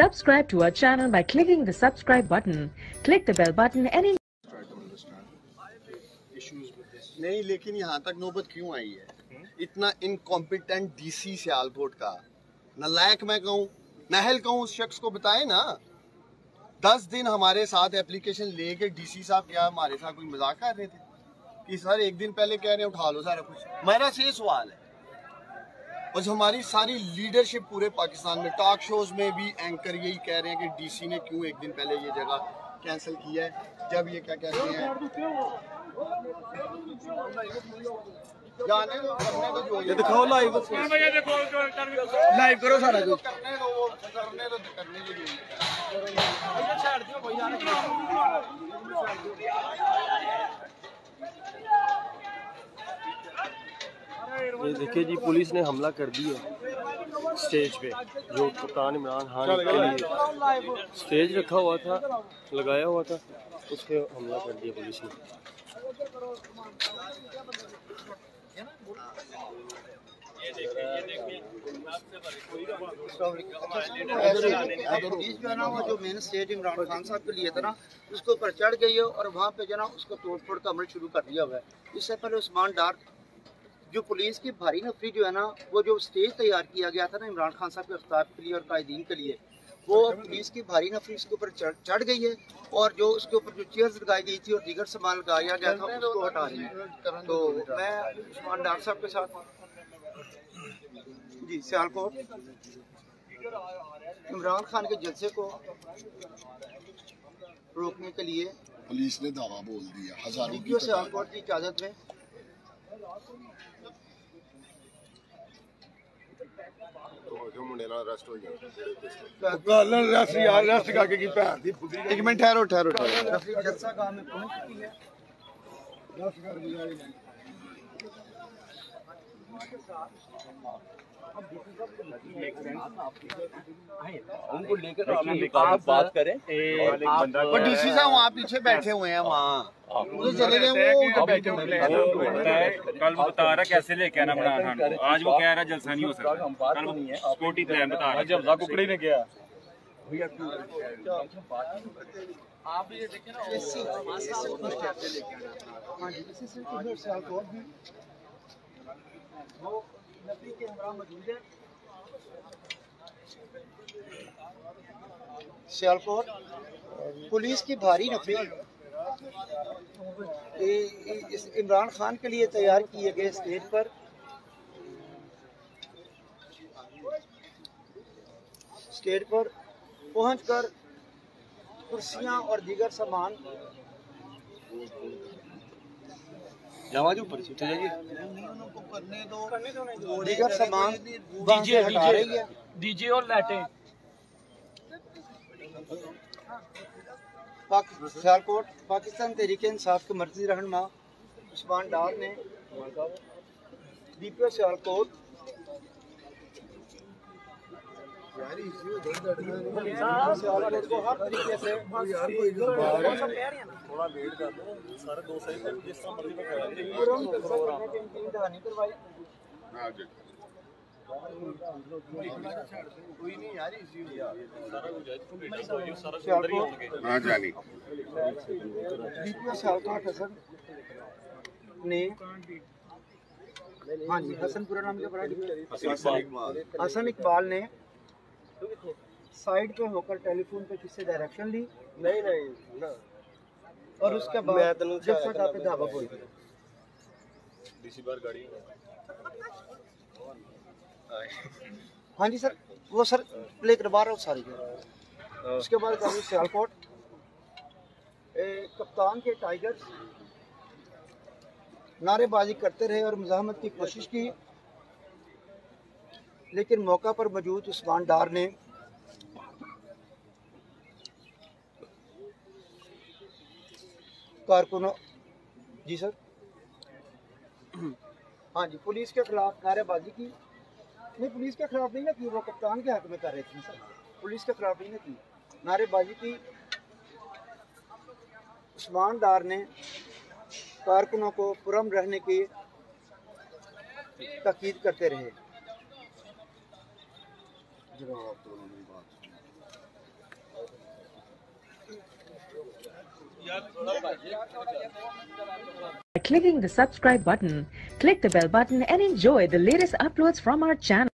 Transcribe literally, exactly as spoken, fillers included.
Subscribe to our channel by clicking the subscribe button. Click the bell button and in try to understand issues with this. नहीं, लेकिन यहाँ तक नौबत क्यों आई है? hmm? इतना इनकॉम्पिटेंट डीसी सियालकोट का नलायक मैं कहूँ नहल कहूँ उस शख्स को बताए ना, दस दिन हमारे साथ एप्लीकेशन लेके डीसी साहब क्या हमारे साथ कोई मजाक कर रहे थे कि सर एक दिन पहले कह रहे उठा लो सारा कुछ। मेरा से सवाल है बस, हमारी सारी लीडरशिप पूरे पाकिस्तान में टॉक शोज में भी एंकर यही कह रहे हैं कि डीसी ने क्यों एक दिन पहले ये जगह कैंसिल किया है, जब ये क्या कहते हैं जाने दो, करने दो, जो ये दिखाओ लाइव लाइव करो सारा कुछ, करने दो वो करने दो करने के लिए छाड़ दियो भाई यार। ये देखिए जी, पुलिस ने हमला कर दिया स्टेज पे, जो कप्तान इमरान खान के लिए स्टेज रखा हुआ था, लगाया हुआ था, उस पर हमला कर दिया पुलिस ने। जो मेन स्टेज इमरान खान साहब के लिए था ना, उसके ऊपर चढ़ गई है और वहाँ पे जो ना उसको तोड़ फोड़ का अमल शुरू कर दिया हुआ है। इससे पहले उस्मान डार जो पुलिस की भारी नफरी जो है ना, वो जो स्टेज तैयार किया गया था ना इमरान खान साहब के अफ्तार के लिए और कायदीन के लिए, वो पुलिस की भारी नफरी उसके ऊपर चढ़ गई है और जो उसके ऊपर जो चेयर्स लगाई गई थी और दीगर सामान लगाया गया था उसको हटा रही है। तो मैं उस्मान डार साहब के साथ जी सियालकोट इमरान खान के जलसे को रोकने के लिए पुलिस ने दावा बोल दिया हजारों की सियालकोट की इजाजत में उनको लेकर आप बात करें। डीसी साहब वहाँ पीछे बैठे हुए हैं, वहाँ वो चले गए, वो बैठे हुए हैं। कल वो बता रहा कैसे लेके आना इमरान खान को, आज वो कह रहा जलसा नहीं हो सकता। कल वो सिक्योरिटी प्लान बता रहा जब कुकड़ी ने गया भैया आप ये देखें ना, एससी कैसे लेके आना डीसी से सियालकोट भी वो नबी के हमरा मौजूद है। सियालकोट पुलिस की भारी नफरी इमरान खान के लिए तैयार किए गए स्टेज पर स्टेज पर पहुंचकर कुर्सियां और दीगर सामान ऊपर करने दो, दीगर सामान डीजे हटा रही है, डीजे और लाइटें। सियालकोट पाकिस्तान तहरीक इंसाफ के मर्जी रहनुमा उस्मान डार ने डीपीओ सियालकोट सियालकोट को हर तरीके से थोड़ा वेट कर दो, सारे दो सही जिस तरह मर्जी करवाई करवाई कोई नहीं यार, इसी सारा सारा ने हाँ जी हसन पूरा नाम क्या, हसन इकबाल ने साइड पे होकर टेलीफोन पे किससे डायरेक्शन ली नहीं नहीं और उसके बाद पे धावा बोल गाड़ी। हाँ जी सर, वो सर प्ले करवा रहा हूँ सारी के। उसके बाद गाड़ी सियालकोट कप्तान के टाइगर्स नारेबाजी करते रहे और मुजाहमत की कोशिश की, लेकिन मौका पर मौजूद उस्मान डार ने कारकुनों जी सर हाँ जी पुलिस के खिलाफ नारेबाजी की। नहीं पुलिस के खिलाफ नहीं ना की, वो कप्तान के हक में कर रहे थे सर, पुलिस के खिलाफ नहीं ना की, नारेबाजी की। उस्मान डार ने कारकुनों को पुरम रहने की ताकीद करते रहे। By clicking the subscribe button, click the bell button and enjoy the latest uploads from our channel.